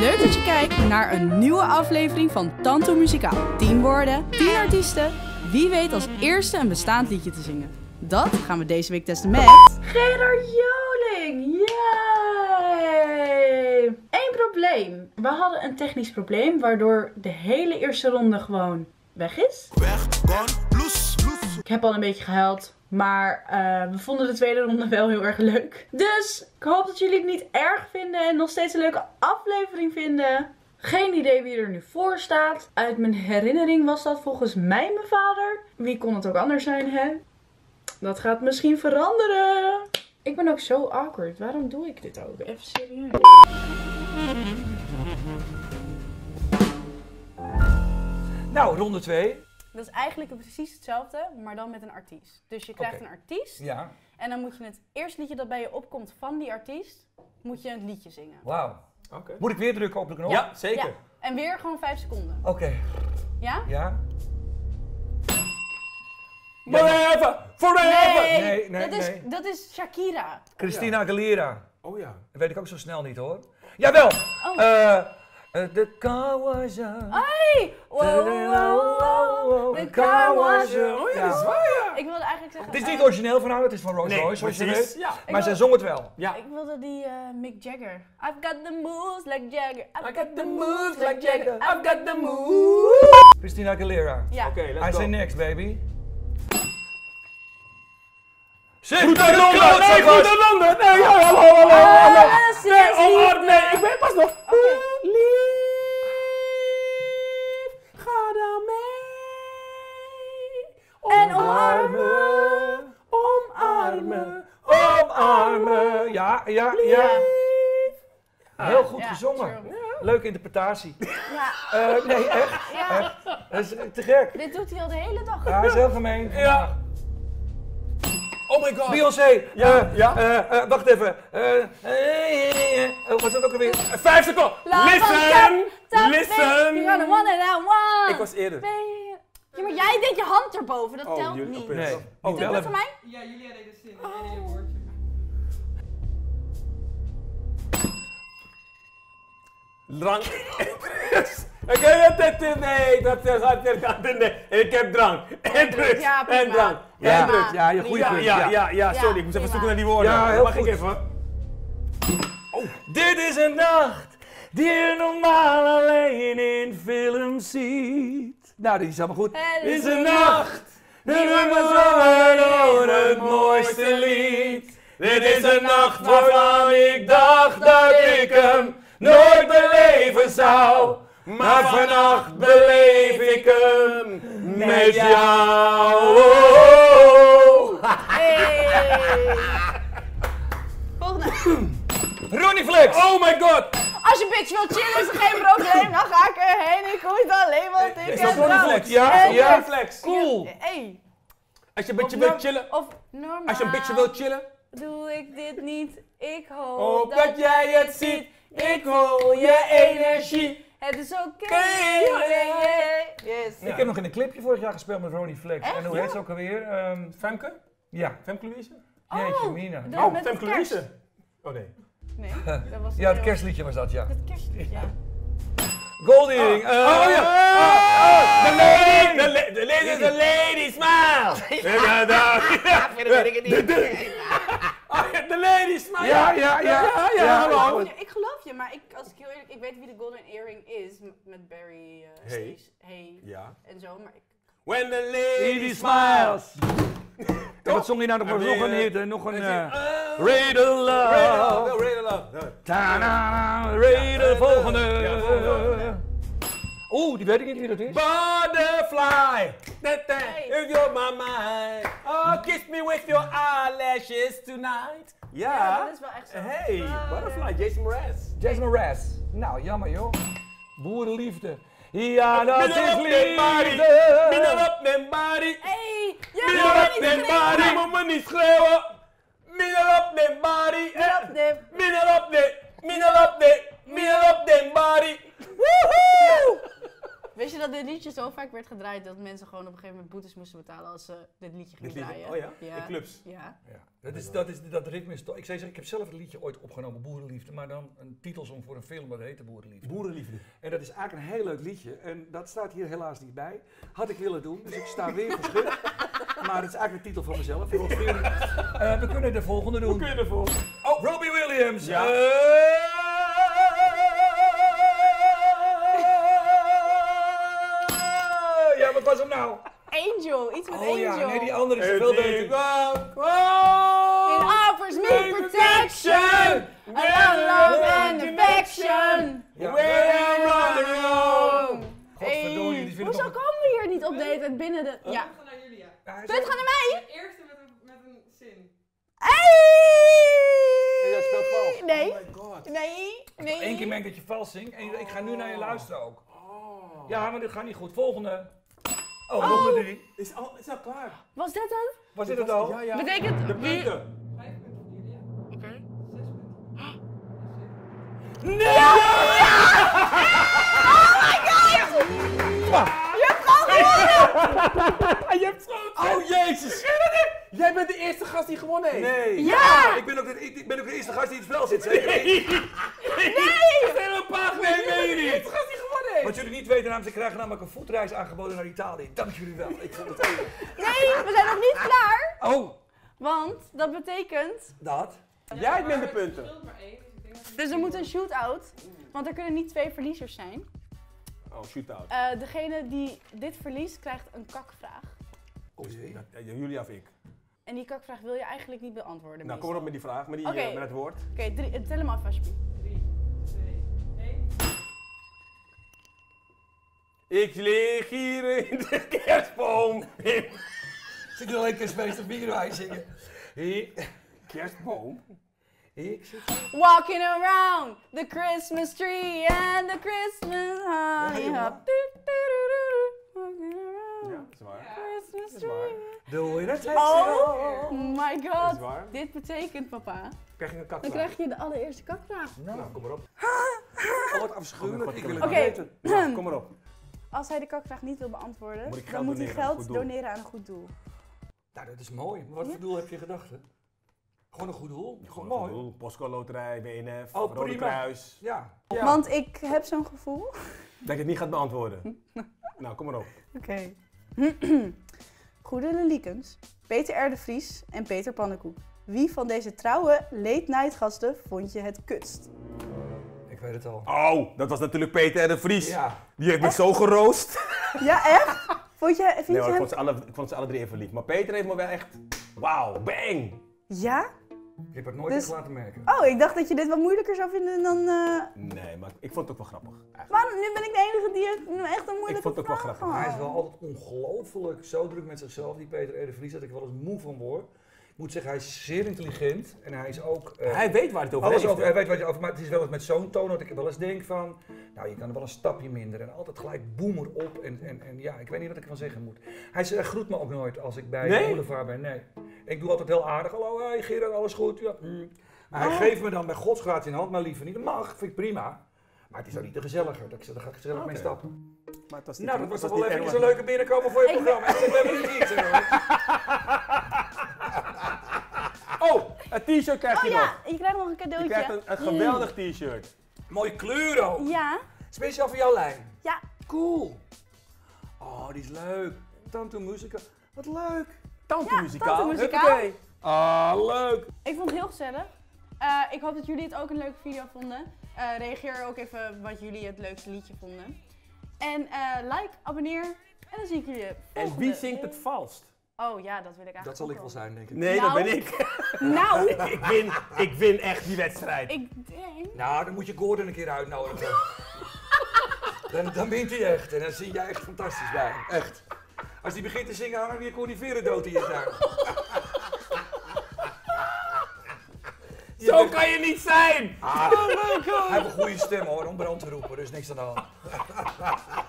Leuk dat je kijkt naar een nieuwe aflevering van Tantoe Muzikaal. 10 woorden, 10 artiesten. Wie weet als eerste een bestaand liedje te zingen? Dat gaan we deze week testen met... Gerard Joling! Yay! Eén probleem. We hadden een technisch probleem waardoor de hele eerste ronde gewoon weg is. Weg, gone, loose, loose. Ik heb al een beetje gehuild. Maar we vonden de tweede ronde wel heel erg leuk. Dus ik hoop dat jullie het niet erg vinden en nog steeds een leuke aflevering vinden. Geen idee wie er nu voor staat. Uit mijn herinnering was dat volgens mij mijn vader. Wie kon het ook anders zijn, hè? Dat gaat misschien veranderen. Ik ben ook zo awkward. Waarom doe ik dit ook? Even serieus. Nou, ronde 2. Dat is eigenlijk precies hetzelfde, maar dan met een artiest. Dus je krijgt een artiest. Ja. En dan moet je het eerste liedje dat bij je opkomt van die artiest, moet je het liedje zingen. Wauw. Okay. Moet ik weer drukken op de knop? Ja, zeker. Ja. En weer gewoon 5 seconden. Oké. Ja? Ja. Forever! Forever! Nee. Dat is Shakira. Christina Aguilera. Oh ja. Dat weet ik ook zo snel niet hoor. Jawel! Oh. The car was out. Hey! Wow, wow, wow. The car was out. Oh ja, dat is waar, ja. Ik wilde eigenlijk zeggen... Het is niet origineel van haar, het is van Rolls Royce, zoals je weet. Ja. Maar zij zong het wel. Ja. Ik wilde die Mick Jagger. I've got the moves like Jagger. I've got the moves like Jagger. I've got the moves. Christina Aguilera. Ja. Oké, let's go. I say next, baby. Zit goed uit Londen! Nee, goed uit Londen! Nee, hallo! Nee, omarm, nee, ik ben pas nog... Lief, ga dan mee. Omarmen, omarmen, omarmen. Ja. Heel goed gezongen. True. Leuke interpretatie. Ja. Nee, echt. Ja. Dat is te gek. Dit doet hij al de hele dag. Ja, hij is heel gemeen. Ja. Oh my god. Beyoncé. Wacht even. Wat is dat ook alweer? 5 seconden. Listen. Ik was eerder. Ja, maar jij deed je hand erboven. Dat telt niet. Nee. Oh, wel dat voor mij? Ja, jullie deden zin. Drank. Ik heb het nee, dat is nee. Ik heb drank. En drugs. Ja, en drank. En drugs. Ja, je goede punt. Ja, sorry, ik moest even zoeken naar die woorden. Ja, heel mag goed. Ik even. Oh. Dit is een nacht die je normaal alleen in films ziet. Nou, die is helemaal goed. Dit is een nacht die we bezongen door het mooiste lied. Dit is een nacht waarvan ik dacht dat ik hem nooit beleven zou. Maar vannacht beleef ik hem met jou. Volgende. Ronnie Flex. Oh my god. Als je bitch wil chillen is er geen probleem. Dan ga ik erheen. Ik hoef alleen want ik heb Ronnie Flex. Ja, Flex. Cool. Hey. Als je een beetje wil chillen. Of normaal. Als je een beetje wil chillen. Doe ik dit niet. Ik hoop dat jij het ziet. Ik hoor je energie. Het is oké. Yes. Ja. Ik heb nog in een clipje vorig jaar gespeeld met Ronnie Flex. Echt? En hoe heet ze ook alweer? Femke? Ja. Femke Louise? Jeetje, Mina. Oh, Femke Louise. Oh nee. Nee, dat was het kerstliedje was dat, ja. Het kerstliedje, ja. Golden Earring. The lady smile. Ja, verder weet ik het niet. De ladies, maar hallo. Ik geloof je, maar als ik heel eerlijk, ik weet wie de Golden Earring is met Barry en zo, maar ik... When the lady smiles. Wat zong hij nou nog een Raider Love. Raider Love. Ta-da, Raider volgende. Oeh, die weet ik niet wie dat is. Butterfly. If you're my mind. Oh, kiss me with your eyelashes tonight. Ja, dat is wel echt zo. Hey, Butterfly, Jason Mraz. Jason Mraz. Nou, jammer joh. Boerenliefde. Ja, dat is liefde. Minder op mijn body. Hey, minder op mijn body. Moet me niet schreeuwen. Minder op mijn body. Minder op mijn body. Woehoe! Weet je dat dit liedje zo vaak werd gedraaid dat mensen gewoon op een gegeven moment boetes moesten betalen als ze dit liedje gingen draaien? Oh ja? Ja. In clubs? Ja. Ja. Dat ritme is toch... Ik zou zeggen, ik heb zelf het liedje ooit opgenomen, Boerenliefde, maar dan een titelsong voor een film, dat heette Boerenliefde. Boerenliefde. En dat is eigenlijk een heel leuk liedje en dat staat hier helaas niet bij. Had ik willen doen, dus ik sta weer geschud. Maar het is eigenlijk de titel van mezelf. We kunnen de volgende doen. Oh, Robbie Williams! Ja. Ja, wat was hem nou? Angel, iets met Angel. Ja, nee, die andere is veel beter. It offers me protection, a love and affection, when I'm on the road. Godverdomme, die vinden... Hoezo komen we hier niet op date binnen de... Ja. Punt gaan naar mij! De eerste met een zin. Hey! Dat speelt vals. Nee. Oh my god. Nee. Eén keer merk dat je vals zingt en ik ga nu naar je luisteren ook. Oh. Ja, maar dit gaat niet goed. Volgende. Oh, nummer 3. Is al klaar. Was dit het? Was dit het al? Ja. Betekent de punten. 5 punten. Oké. 6 punten. Nee! Ja! Oh my god! Ja. Je hebt gewonnen! Oh jezus! Jij bent de eerste gast die gewonnen heeft! Nee! Ja! Ik ben ook de eerste gast die in het spel zit, zeker? Nee, de eerste gast die gewonnen heeft! Wat jullie niet weten, namens, ze krijgen namelijk een voetreis aangeboden naar Italië. Dank jullie wel, ik vond het even. Nee, we zijn nog niet klaar! Oh! Want dat betekent... Dat? Jij bent de punten! Dus er moet een shootout, want er kunnen niet 2 verliezers zijn. Oh, shootout. Degene die dit verliest, krijgt een kakvraag. Oh jee. Jullie of ik? En die kakvraag wil je eigenlijk niet beantwoorden. Nou, kom op met die vraag, met het woord. Oké, tel hem af alsjeblieft. 3, 2, 1. Ik lig hier in de kerstboom. Zit je al een kerstfeest of bierwijn zingen? Kerstboom? Walking around the Christmas tree and the Christmas honey hop. Ja, dat is waar. Christmas tree. Doe je dat? Oh my god. Dit betekent, papa. Krijg je een kakvraag? Dan krijg je de allereerste kakvraag. Nou, kom maar op. Oh, wat afschuwelijk. Ik wil het weten. Ja, kom maar op. Als hij de kakvraag niet wil beantwoorden, dan moet hij geld doneren aan een goed doel. Nou, dat is mooi. Maar wat voor doel heb je gedacht, hè? Gewoon een goed doel. Gewoon mooi. Postco-loterij, BNF, Rode Kruis. Ja. Want ik heb zo'n gevoel... Dat ik het niet gaat beantwoorden. Nou, kom maar op. Oké. Goedele Liekens, Peter R. de Vries en Peter Pannekoek. Wie van deze trouwe late-night gasten vond je het kutst? Ik weet het al. Oh, dat was natuurlijk Peter R. de Vries. Ja. Die heeft me zo geroost. Ja, echt? Ik vond ze alle 3 even lief. Maar Peter heeft me wel echt... Wauw, bang! Ja? Ik heb het nooit eens laten merken. Oh, ik dacht dat je dit wat moeilijker zou vinden dan... Nee, maar ik vond het ook wel grappig. Waarom? Nu ben ik de enige die het echt een moeilijke Ik vond het ook wel grappig. Hij is wel altijd ongelooflijk zo druk met zichzelf, die Peter R. de Vries, dat ik wel eens moe van word. Ik moet zeggen, hij is zeer intelligent en hij is ook... hij weet waar het over heeft. Hij weet waar het over, maar het is wel eens met zo'n toon dat ik wel eens denk van... Nou, je kan er wel een stapje minder en altijd gelijk boemer op en ja, ik weet niet wat ik ervan zeggen moet. Hij groet me ook nooit als ik bij de boulevard ben, nee. Ik doe altijd heel aardig, hallo, hey Gerard, alles goed? Ja. Maar hij geeft me dan bij godsgratie in hand, maar liever niet. Dat mag, vind ik prima. Maar het is ook niet te gezelliger, daar ga ik gezellig mee stappen. Maar het was niet dat was toch wel even een leuke binnenkomen voor je programma. Ik ben er niet, Oh, een t-shirt krijg je nog. Je krijgt nog een cadeautje. Je krijgt een geweldig t-shirt. Mooie kleur ook. Ja. Speciaal voor jouw lijn. Ja. Cool. Oh, die is leuk. Tantoe Muzikaal. Wat leuk. Tantoe Muzikaal. Ah, leuk. Ik vond het heel gezellig. Ik hoop dat jullie het ook een leuke video vonden. Reageer ook even wat jullie het leukste liedje vonden. En like, abonneer en dan zie ik jullie volgende. En wie zingt het valst? Oh ja, dat wil ik eigenlijk. Dat zal ik wel zijn, denk ik. Nee, dat ben ik. Nou. ik win echt die wedstrijd. Ik denk... Nou, dan moet je Gordon een keer uitnodigen. dan wint hij echt. En dan zing jij echt fantastisch bij. Echt. Als hij begint te zingen, hangen weer die veren dood in je tuin. Zo kan je niet zijn! Oh my god! Hij heeft een goede stem hoor, om brand te roepen, dus niks aan de hand.